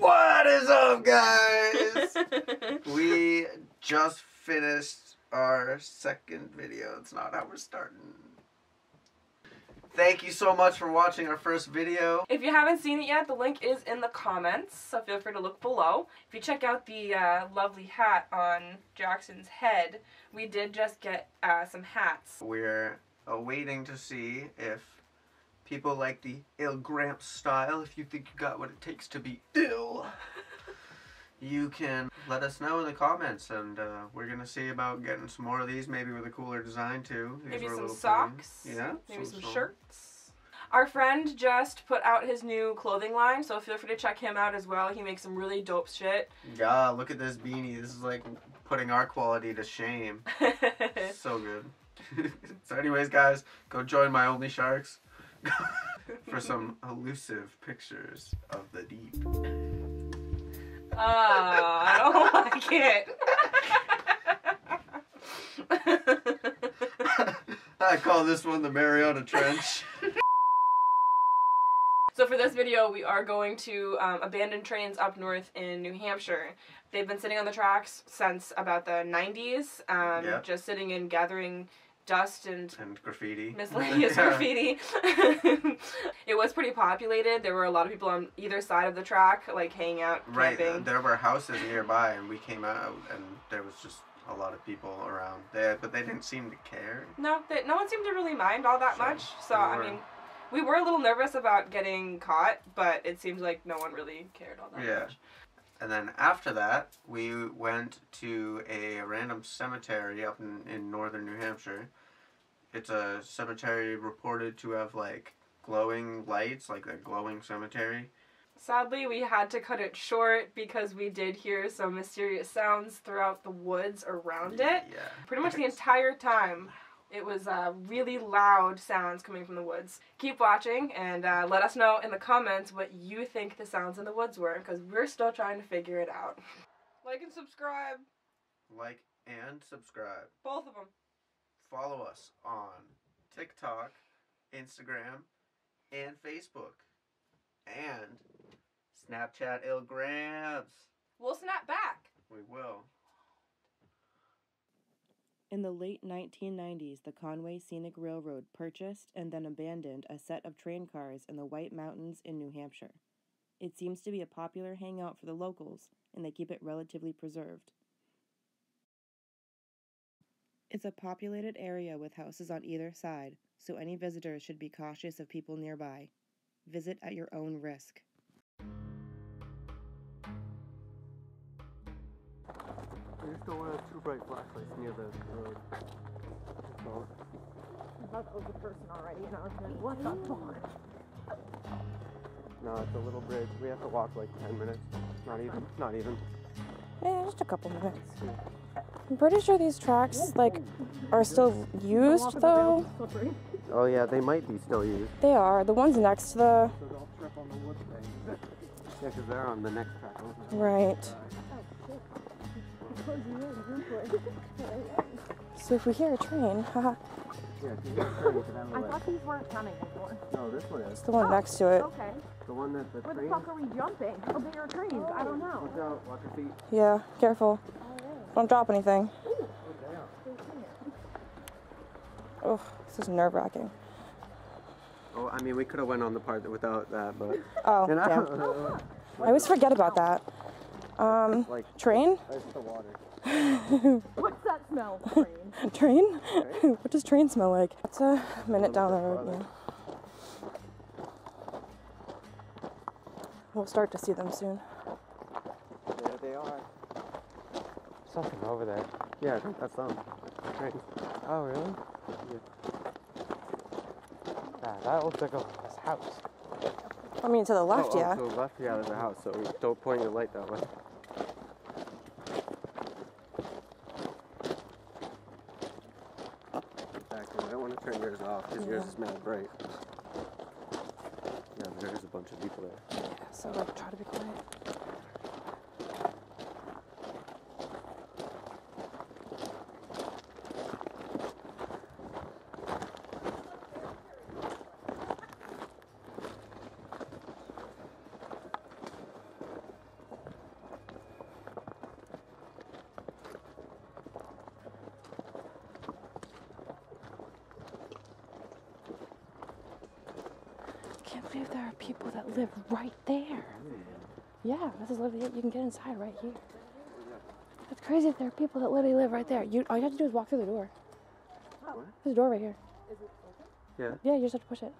What is up, guys? We just finished our second video. It's not how we're starting. Thank you so much for watching our first video. If you haven't seen it yet, the link is in the comments, so feel free to look below. If you check out the lovely hat on Jackson's head, we did just get some hats. We're awaiting to see if people like the ill Gramps style. If you think you got what it takes to be ill, you can let us know in the comments, and we're gonna see about getting some more of these, maybe with a cooler design too. These maybe some socks. Fun. Yeah. Maybe some shirts. Our friend just put out his new clothing line, so feel free to check him out as well. He makes some really dope shit. Yeah, look at this beanie. This is like putting our quality to shame. So good. So anyways, guys, go join my Only Sharks for some elusive pictures of the deep. Oh, I don't like it. I call this one the Mariana Trench. So for this video, we are going to abandoned trains up north in New Hampshire. They've been sitting on the tracks since about the 90s, yep. Just sitting and gathering dust and graffiti. Miscellaneous graffiti. It was pretty populated. There were a lot of people on either side of the track, like hanging out, camping. Right, there were houses nearby, and we came out, and there was just a lot of people around there, but they didn't seem to care. No, no one seemed to really mind all that much, so I mean, we were a little nervous about getting caught, but it seemed like no one really cared all that much. And then after that, we went to a random cemetery up in northern New Hampshire. It's a cemetery reported to have, like, glowing lights, like a glowing cemetery. Sadly, we had to cut it short because we did hear some mysterious sounds throughout the woods around it. Yeah. Pretty much the entire time, it was really loud sounds coming from the woods. Keep watching, and let us know in the comments what you think the sounds in the woods were, because we're still trying to figure it out. Like and subscribe. Like and subscribe. Both of them. Follow us on TikTok, Instagram, and Facebook. And Snapchat Ill Gramps. We'll snap back. We will. In the late 1990s, the Conway Scenic Railroad purchased and then abandoned a set of train cars in the White Mountains in New Hampshire. It seems to be a popular hangout for the locals, and they keep it relatively preserved. It's a populated area with houses on either side, so any visitors should be cautious of people nearby. Visit at your own risk. I just don't want to have too bright flashlights near the road. No. I buckled the person already, and I was like, what the fuck? No, it's a little bridge. We have to walk like 10 minutes. Not even. Yeah, just a couple minutes. I'm pretty sure these tracks, like, are still used, though. Oh, yeah, they might be still used. They are. The ones next to the... So don't trip on the wood thing. Yeah, because they're on the next track. Right. So if we hear a train, haha. Yeah, if you hear a train, you can have a I thought these weren't coming before. No, this one is. It's the one next to it. Okay. The one that the train... Where the fuck are we jumping? How big are trains? Oh, I don't know. Watch out, watch your feet. Yeah, careful. Right. Don't drop anything. Ooh. Oh, this is nerve-wracking. Oh, I mean, we could have went on the part without that, but... Oh, damn. I always forget about that. Like, train? There's the water. What's that smell? Train? Train? What does train smell like? It's a minute down the road, yeah. We'll start to see them soon. There they are. There's something over there. Yeah, I think that's them. Train. Oh, really? Yeah. That looks like a house. I mean, to the left, yeah. To the left, yeah, there's a house, so don't point your light that way. I don't want to turn yours off because yours is mad bright. Yeah, there's a bunch of people there. Yeah, so like, try to be quiet. can't believe there are people that live right there. Yeah, this is literally it. You can get inside right here. That's crazy if there are people that literally live right there. All you have to do is walk through the door. Oh. There's a door right here. Is it open? Yeah. Yeah, you just have to push it.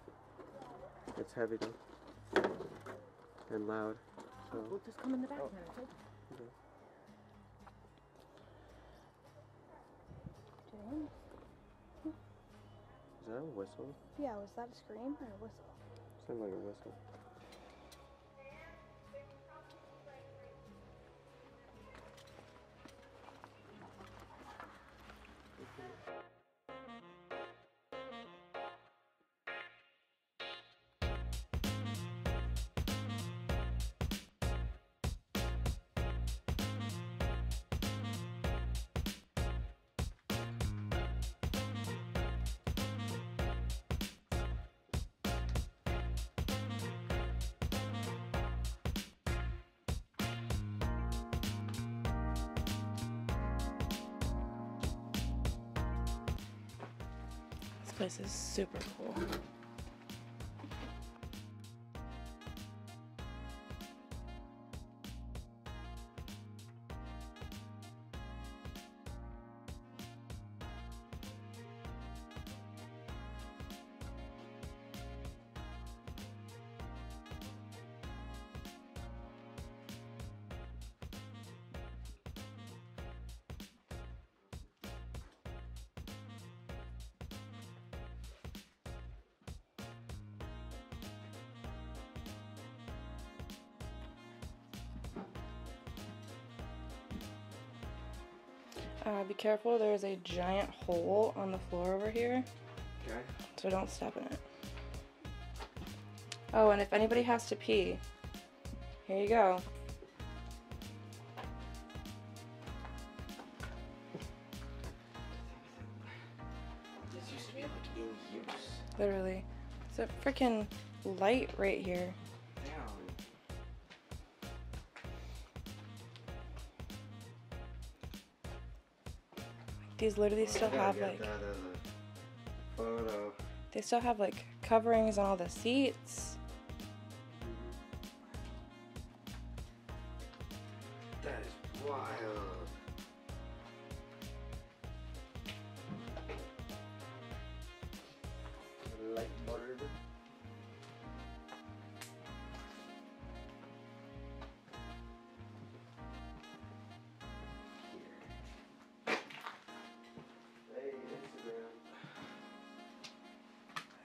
It's heavy though. And loud. So. Oh, we'll just come in the back now. Okay. Is that a whistle? Yeah, was that a scream or a whistle? Sounded like a whistle. This place is super cool. Be careful, there's a giant hole on the floor over here, okay. So don't step in it. Oh, and if anybody has to pee, here you go. This used to be like in use. Literally. It's a freaking light right here. These literally still have like, photo. They still have like coverings on all the seats. That is wild. Light butter.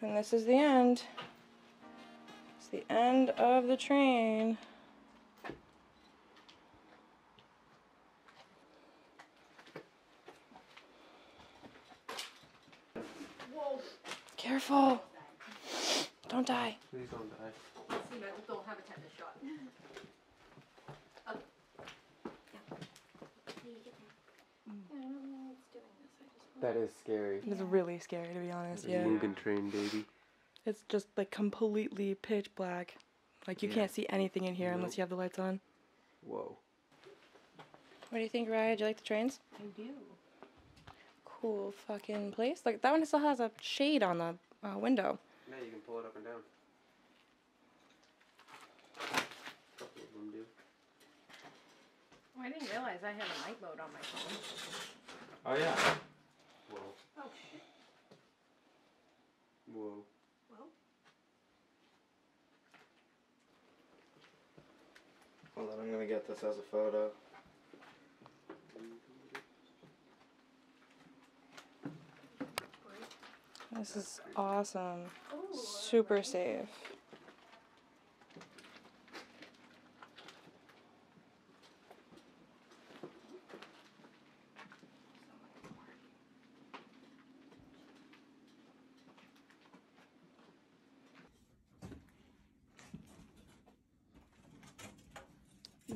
And this is the end. It's the end of the train. Whoa. Careful. Don't die. Please don't die. Let's see, I don't have a tetanus shot. That is scary. It's really scary, to be honest. Yeah. Logan train, baby. It's just like completely pitch black. Like you can't see anything in here unless you have the lights on. Whoa. What do you think, Raya? Do you like the trains? I do. Cool fucking place. Like that one still has a shade on the window. Yeah, you can pull it up and down. A couple of them do. Oh, I didn't realize I had a night mode on my phone. Oh yeah. Whoa. Oh shit. Whoa. Whoa. Hold on, I'm gonna get this as a photo. This is awesome. Ooh, super safe.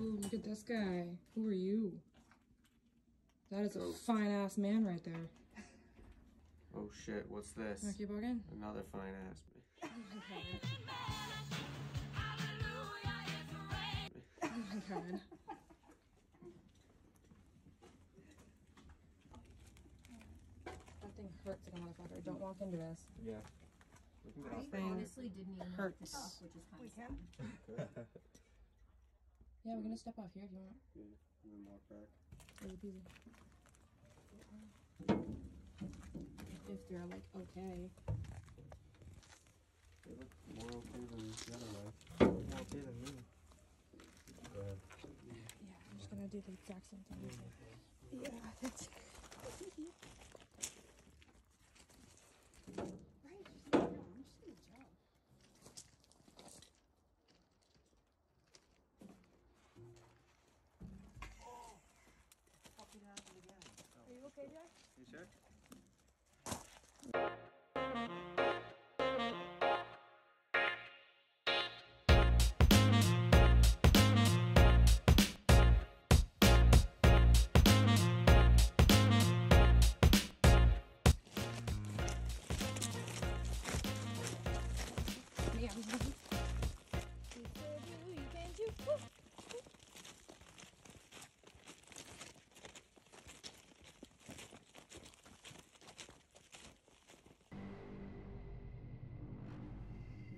Ooh, look at this guy. Who are you? That is a fine-ass man right there. Oh shit, what's this? Wanna keep walking? Another fine-ass man. Oh my god. That thing hurts like a motherfucker. Don't walk into this. Yeah. Honestly didn't even hurt this off, which is kind of sad. Yeah, we're gonna step off here if you want. Yeah, and then walk back. If they're like okay. They look more okay than the other way. More okay than me. Yeah, I'm just gonna do the exact same thing. Yeah, that's right, just like, no, I'm just gonna jump. Oh, fucking happened again. Oh. Are you okay, Jack? You sure?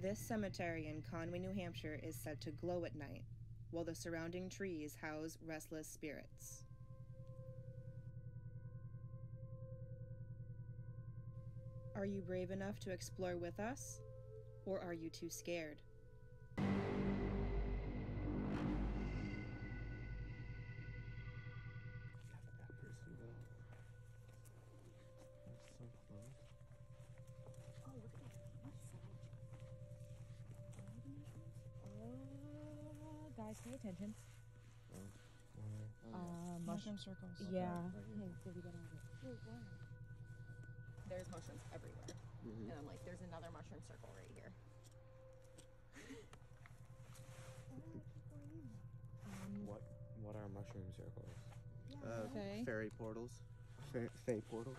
This cemetery in Conway, New Hampshire is said to glow at night, while the surrounding trees house restless spirits. Are you brave enough to explore with us, or are you too scared? Pay attention. Mushroom circles. Yeah. There's mushrooms everywhere. Mm-hmm. And I'm like, there's another mushroom circle right here. What are mushroom circles? Okay. Fairy portals. Fairy portals.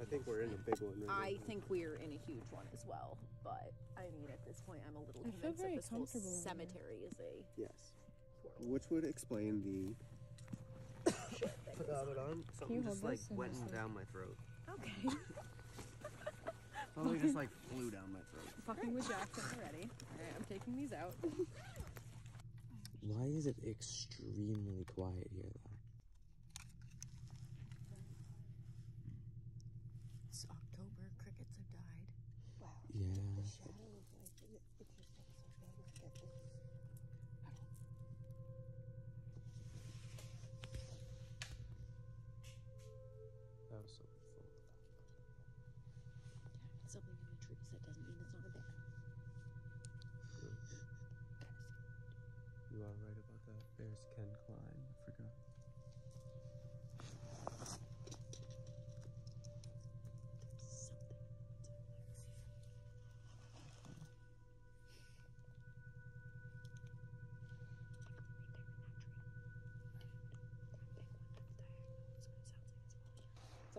I think we're in a big one. I think we're in a huge one as well, but I mean, at this point, I'm a little convinced that this whole cemetery is a portal. Which would explain the Something just like went down my throat. Okay. Something just like flew down my throat. Fucking with Jackson already. Alright, I'm taking these out. Why is it extremely quiet here, though? Crickets have died. Wow. Yeah. The shadow of life, it just looks so big like that. That was so beautiful. Yeah, something in the trees. That doesn't mean it's not a bear. Good. You are right about that. Bears can climb. I forgot.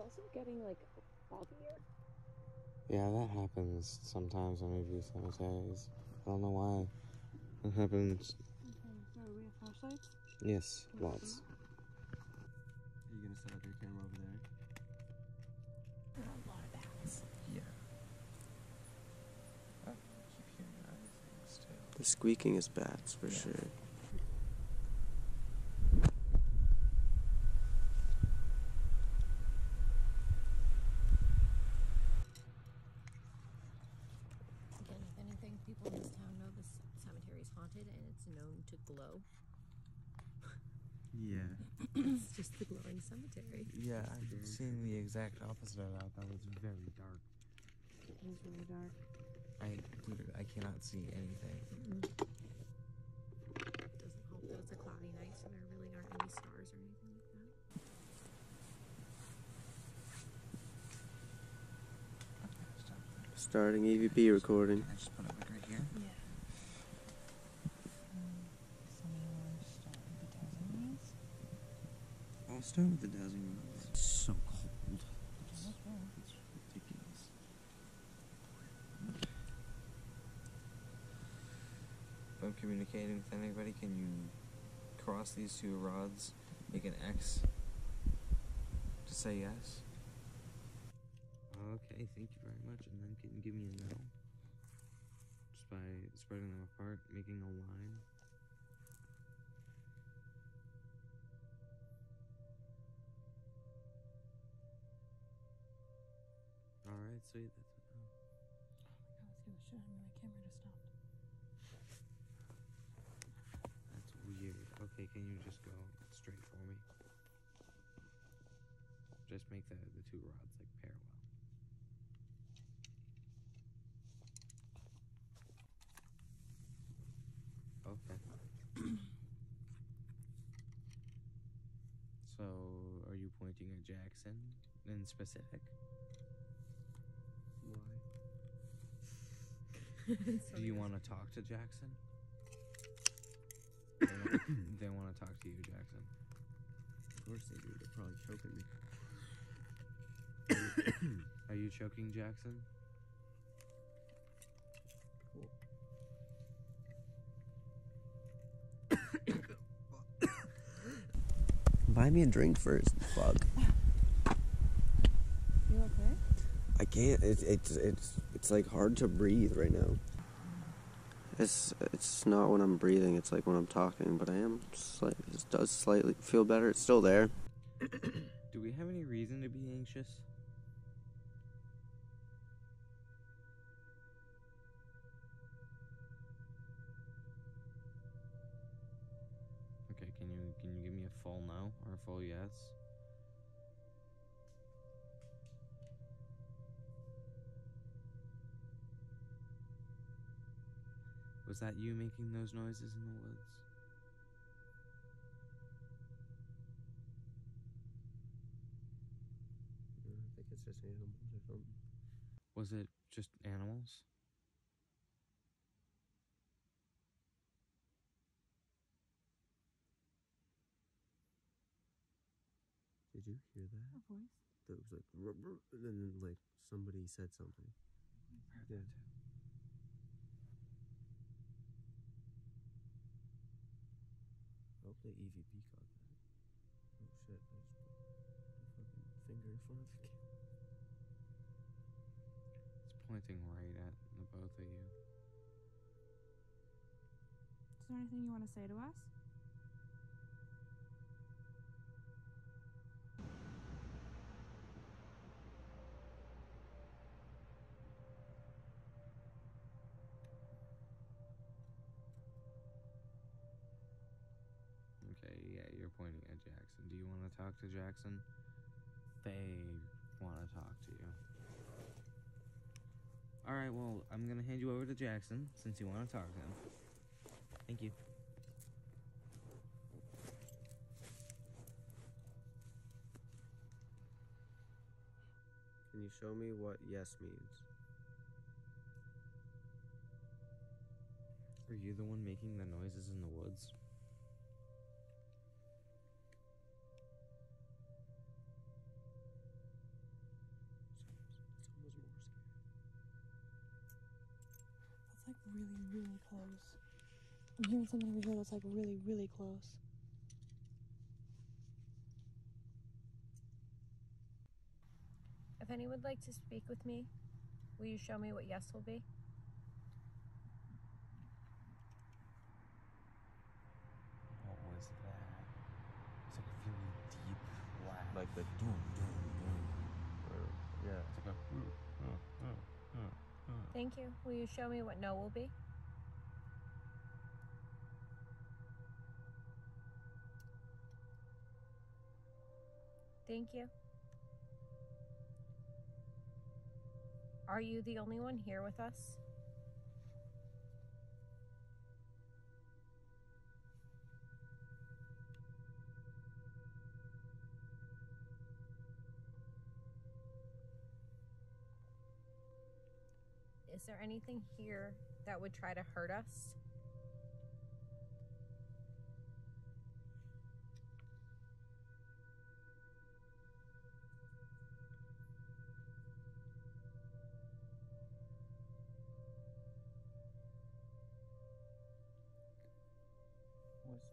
Also getting like foggier. Yeah, that happens sometimes on review cemeteries. I don't know why. It happens. Okay, so we have flashlights? Yes, lots. Are you gonna set up your camera over there? There are a lot of bats. Yeah. I keep hearing other things too. The squeaking is bats for sure. People in this town know this cemetery is haunted and it's known to glow. Yeah. It's just the glowing cemetery. Yeah, I've seen the exact opposite of that. That was very dark. It was really dark. I cannot see anything. It doesn't help that it's a cloudy night, so there really aren't any stars or anything like that. Starting EVP recording. Can I just put it right here? Yeah. I'll start with the dowsing rods. It's so cold. It's ridiculous. If I'm communicating with anybody, can you cross these two rods, make an X to say yes? Okay, thank you very much. And then can you give me a no? Just by spreading them apart, making a line. Alright, sweet, that's a no. Oh my god, let's get the shit out of me. My camera just stopped. That's weird. Okay, can you just go straight for me? Just make the two rods like parallel. Okay. So, are you pointing at Jackson in specific? Why? Do you want to talk to Jackson? They want to talk to you, Jackson. Of course they do. They're probably choking me. Are you choking Jackson? Cool. Buy me a drink first, fuck. You okay? I can't. It's like hard to breathe right now. It's not when I'm breathing. It's like when I'm talking. But I am. It does slightly feel better. It's still there. Do we have any reason to be anxious? Okay, can you give me a full no or a full yes? Was that you making those noises in the woods? I think it's just animals or something. Was it just animals? Did you hear that? A voice? That was like, and then like somebody said something. I heard that too. The EVP caught that. Oh shit, I just put my fucking finger in front of the camera. It's pointing right at the both of you. Is there anything you want to say to us? Okay, yeah, you're pointing at Jackson. Do you want to talk to Jackson? They want to talk to you. Alright, well, I'm going to hand you over to Jackson, since you want to talk to him. Thank you. Can you show me what yes means? Are you the one making the noises in the woods? Like really, really close. I'm hearing something over here that's like really, really close. If any would like to speak with me, will you show me what yes will be? What was that? It's like a really deep laugh. Like the doom, doom, doom. Or, yeah, it's like a Thank you. Will you show me what no will be? Thank you. Are you the only one here with us? Is there anything here that would try to hurt us? Was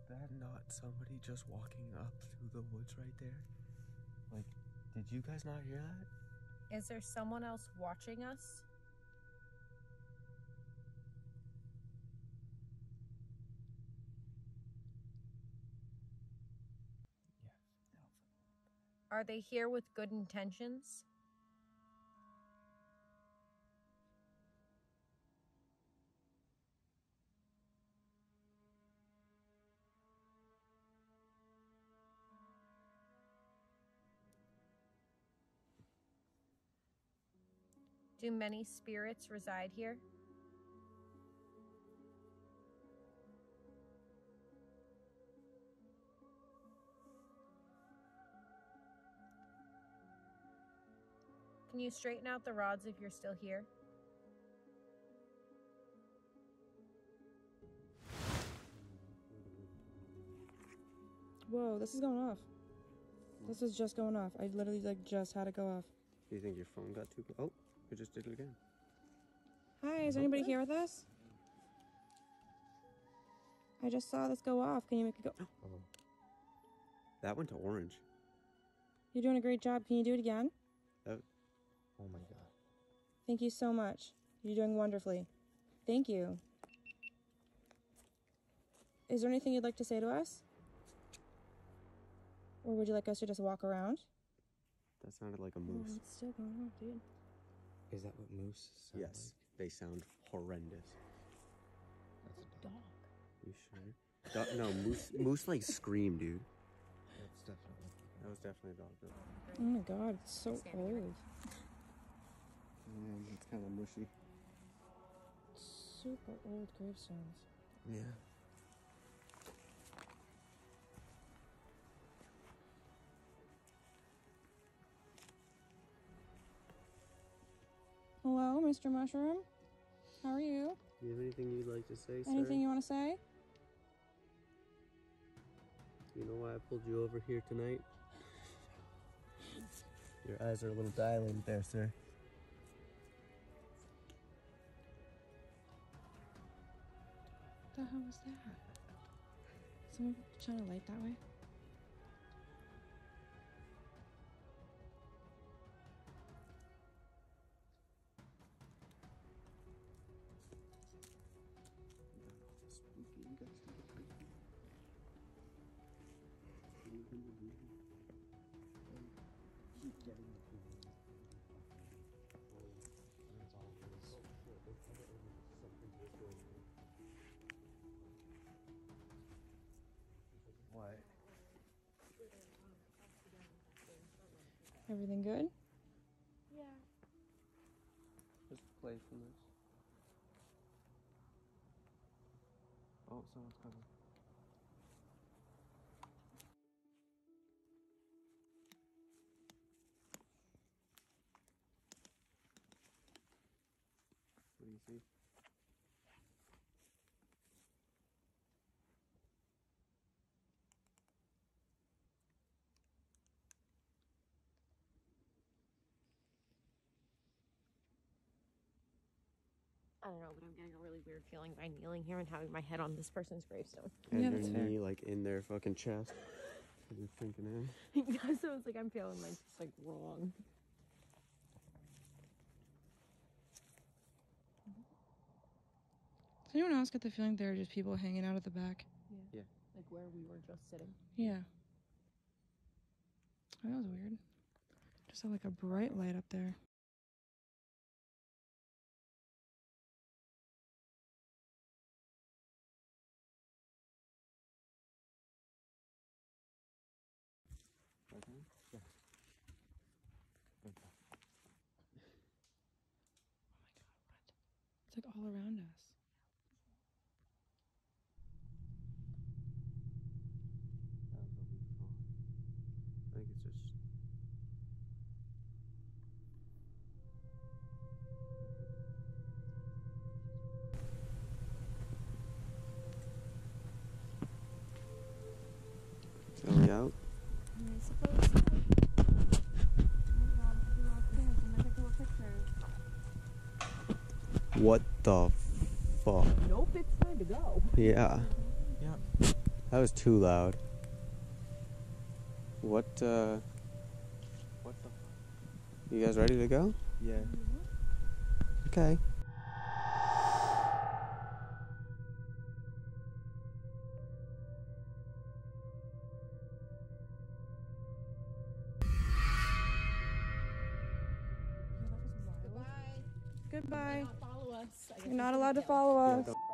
that not somebody just walking up through the woods right there? Like, did you guys not hear that? Is there someone else watching us? Yes. Are they here with good intentions? Do many spirits reside here? Can you straighten out the rods if you're still here? Whoa, this is going off. This is just going off. I literally just had it go off. Do you think your phone got too close? Oh. We just did it again. Hi, is anybody here with us? I just saw this go off. Can you make it go? Oh. That went to orange. You're doing a great job. Can you do it again? Oh my God. Thank you so much. You're doing wonderfully. Thank you. Is there anything you'd like to say to us? Or would you like us to just walk around? That sounded like a moose. Oh, it's still going on, dude. Is that what moose sound like? Yes, they sound horrendous. That's a dog. You sure? No, moose like scream, dude. That's definitely. That was definitely a dog. Though. Oh my God, it's so old. It's kind of mushy. Super old gravestones. Yeah. Hello, Mr. Mushroom. How are you? Do you have anything you'd like to say, sir? Anything you want to say? You know why I pulled you over here tonight? Your eyes are a little dilated there, sir. What the hell was that? Someone trying to light that way? What? Everything good? Yeah. Just playfulness. Oh, someone's coming. What do you see? I don't know, but I'm getting a really weird feeling by kneeling here and having my head on this person's gravestone. And yeah, your knee, like, in their fucking chest. You're thinking in. Yeah, so it's like I'm feeling like just, like, wrong. Does anyone else get the feeling there are just people hanging out at the back? Yeah. Yeah. Like where we were just sitting. Yeah. Oh, that was weird. Just saw, like, a bright light up there. Okay. Yeah. Okay. Oh my God, what? It's like all around us. That'll be fun. I think it's just. Shall we out? I suppose so. What the fuck? Nope, it's time to go. Yeah. Yeah. That was too loud. What the fuck? You guys ready to go? Yeah. Okay. Goodbye. You're not allowed to follow us.